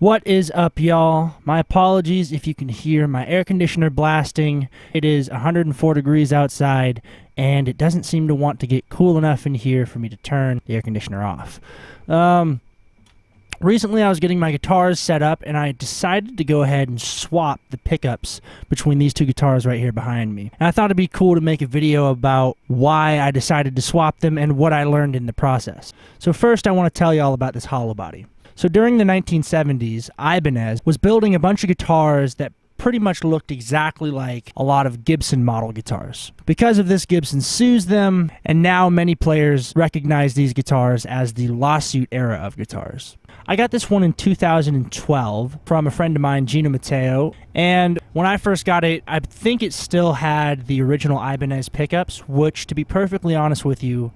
What is up, y'all? My apologies if you can hear my air conditioner blasting. It is 104 degrees outside, and it doesn't seem to want to get cool enough in here for me to turn the air conditioner off. Recently, I was getting my guitars set up, and I decided to go ahead and swap the pickups between these two guitars right here behind me. And I thought it'd be cool to make a video about why I decided to swap them and what I learned in the process. So first, I want to tell you all about this hollow body. So during the 1970s, Ibanez was building a bunch of guitars that pretty much looked exactly like a lot of Gibson model guitars. Because of this, Gibson sues them, and now many players recognize these guitars as the lawsuit era of guitars. I got this one in 2012 from a friend of mine, Gino Matteo, and when I first got it, I think it still had the original Ibanez pickups, which, to be perfectly honest with you,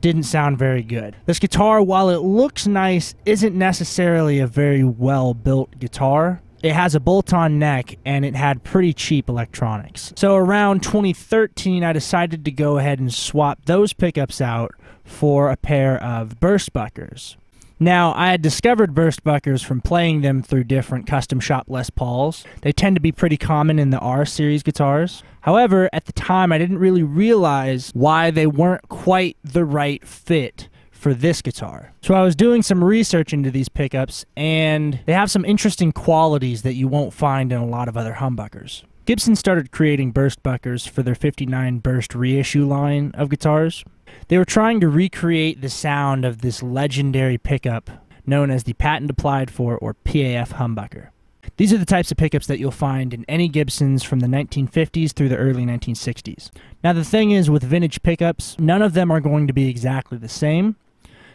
didn't sound very good. This guitar, while it looks nice, isn't necessarily a very well-built guitar. It has a bolt-on neck, and it had pretty cheap electronics. So around 2013, I decided to go ahead and swap those pickups out for a pair of Burstbuckers. Now, I had discovered Burstbuckers from playing them through different Custom Shop Les Pauls. They tend to be pretty common in the R-series guitars. However, at the time, I didn't really realize why they weren't quite the right fit for this guitar. So I was doing some research into these pickups, and they have some interesting qualities that you won't find in a lot of other humbuckers. Gibson started creating Burstbuckers for their 59 Burst reissue line of guitars. They were trying to recreate the sound of this legendary pickup known as the patent applied for, or PAF, humbucker. These are the types of pickups that you'll find in any Gibsons from the 1950s through the early 1960s. Now, the thing is, with vintage pickups, none of them are going to be exactly the same,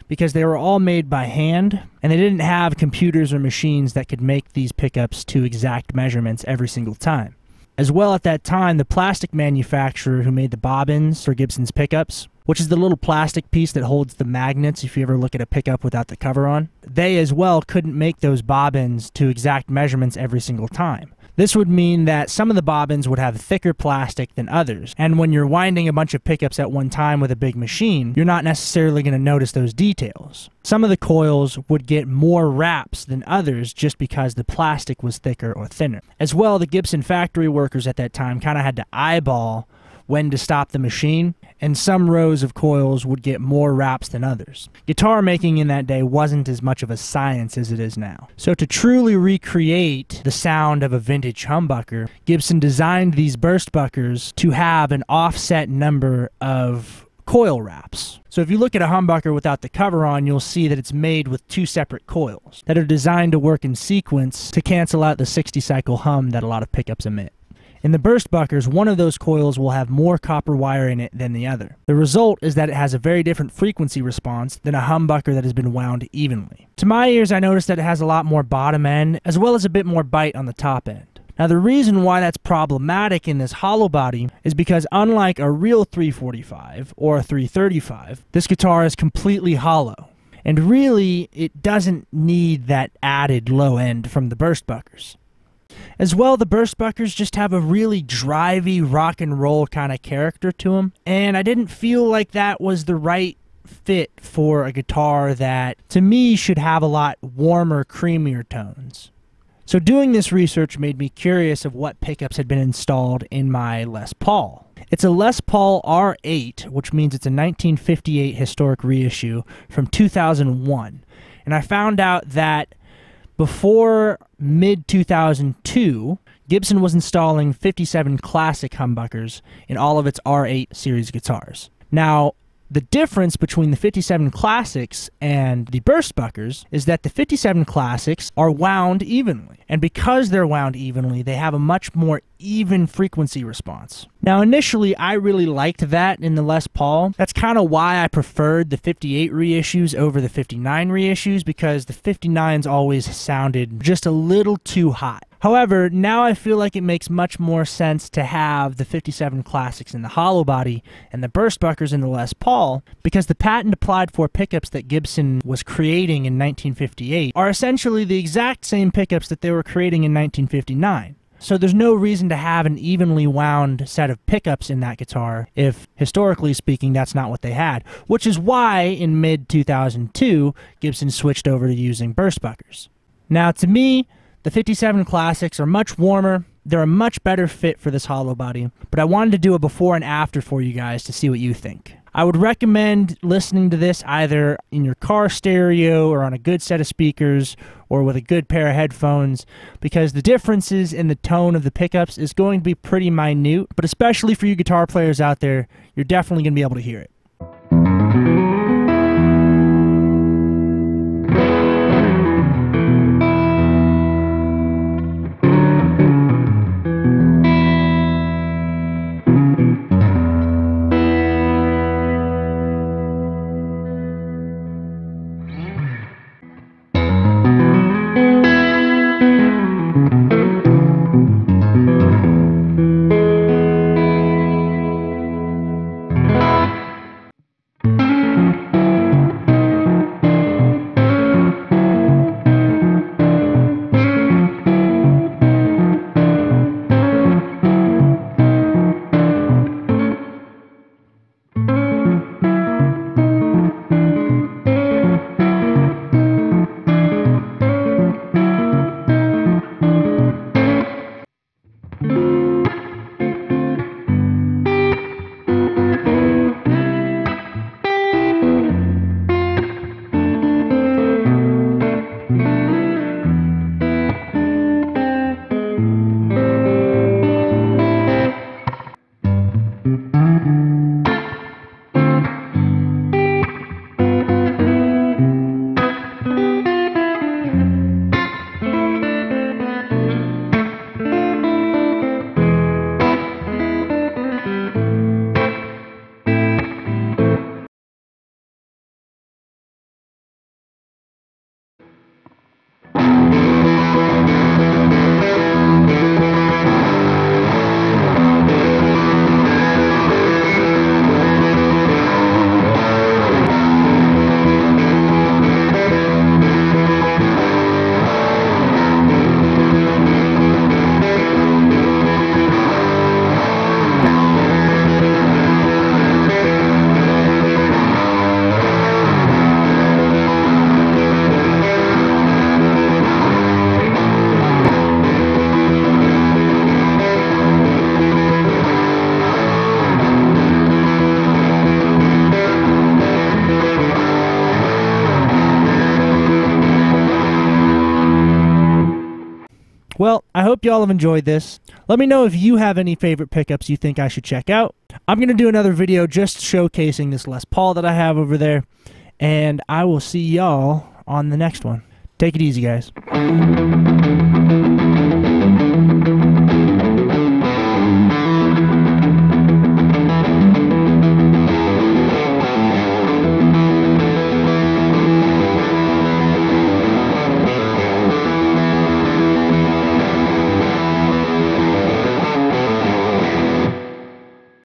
because they were all made by hand, and they didn't have computers or machines that could make these pickups to exact measurements every single time. As well, at that time, the plastic manufacturer who made the bobbins for Gibson's pickups, which is the little plastic piece that holds the magnets if you ever look at a pickup without the cover on, they as well couldn't make those bobbins to exact measurements every single time. This would mean that some of the bobbins would have thicker plastic than others, and when you're winding a bunch of pickups at one time with a big machine, you're not necessarily going to notice those details. Some of the coils would get more wraps than others just because the plastic was thicker or thinner. As well, the Gibson factory workers at that time kind of had to eyeball when to stop the machine, and some rows of coils would get more wraps than others. Guitar making in that day wasn't as much of a science as it is now. So to truly recreate the sound of a vintage humbucker, Gibson designed these Burstbuckers to have an offset number of coil wraps. So if you look at a humbucker without the cover on, you'll see that it's made with two separate coils that are designed to work in sequence to cancel out the 60 cycle hum that a lot of pickups emit. In the Burstbuckers, one of those coils will have more copper wire in it than the other. The result is that it has a very different frequency response than a humbucker that has been wound evenly. To my ears, I noticed that it has a lot more bottom end, as well as a bit more bite on the top end. Now, the reason why that's problematic in this hollow body is because, unlike a real 345 or a 335, this guitar is completely hollow. And really, it doesn't need that added low end from the Burstbuckers. As well, the Burstbuckers just have a really drivey rock and roll kind of character to them, and I didn't feel like that was the right fit for a guitar that, to me, should have a lot warmer, creamier tones. So doing this research made me curious of what pickups had been installed in my Les Paul. It's a Les Paul R8, which means it's a 1958 historic reissue from 2001, and I found out that before mid-2002, Gibson was installing 57 Classic humbuckers in all of its R8 series guitars. Now, the difference between the 57 Classics and the Burstbuckers is that the 57 Classics are wound evenly. And because they're wound evenly, they have a much more even frequency response. Now, initially, I really liked that in the Les Paul. That's kind of why I preferred the 58 reissues over the 59 reissues, because the 59s always sounded just a little too hot. However, now I feel like it makes much more sense to have the 57 Classics in the hollow body and the Burstbuckers in the Les Paul, because the patent applied for pickups that Gibson was creating in 1958 are essentially the exact same pickups that they were creating in 1959. So there's no reason to have an evenly wound set of pickups in that guitar if, historically speaking, that's not what they had. Which is why, in mid-2002, Gibson switched over to using Burstbuckers. Now, to me, the 57 Classics are much warmer. They're a much better fit for this hollow body, but I wanted to do a before and after for you guys to see what you think. I would recommend listening to this either in your car stereo or on a good set of speakers or with a good pair of headphones, because the differences in the tone of the pickups is going to be pretty minute, but especially for you guitar players out there, you're definitely going to be able to hear it. Well, I hope y'all have enjoyed this. Let me know if you have any favorite pickups you think I should check out. I'm going to do another video just showcasing this Les Paul that I have over there, and I will see y'all on the next one. Take it easy, guys.